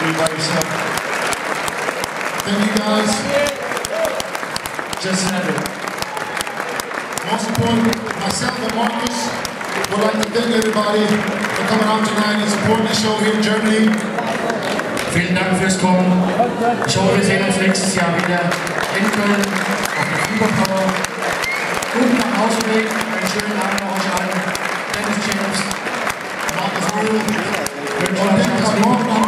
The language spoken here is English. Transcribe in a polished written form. be by yourself. Thank you guys. Just had it. Most important, myself and Marcus would like to thank everybody for coming out tonight and supporting the show here in Germany. Vielen Dank fürs Kommen. Ich hoffe, wir sehen uns nächstes Jahr wieder in Köln auf der Fieberfrau. Guten Ausblick, einen schönen Abend bei euch allen. Dennis James, Marcus Rühl. Und denkt an morgen